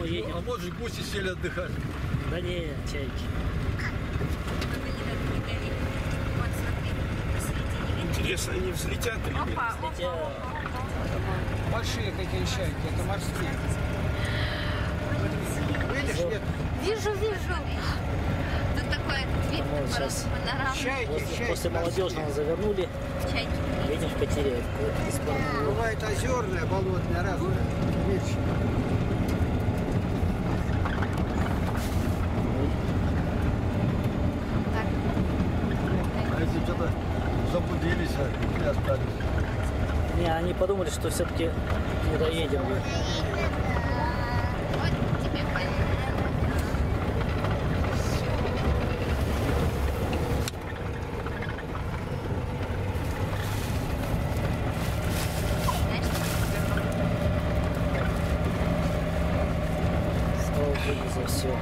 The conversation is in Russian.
мы едем. А может, гуси сели отдыхать? Да не, чайки. Интересно, они взлетят или нет? Взлетят. Большие какие чайки, это морские. Видишь, нет? Вижу, вижу. Тут такой вид, панорама. После молодежного завернули. Чайки. Едем в Потеряевку. Бывает озерная, болотная, разная. Видишь? А если что-то заблудились, не остались? Не, они подумали, что все-таки не доедем. Все.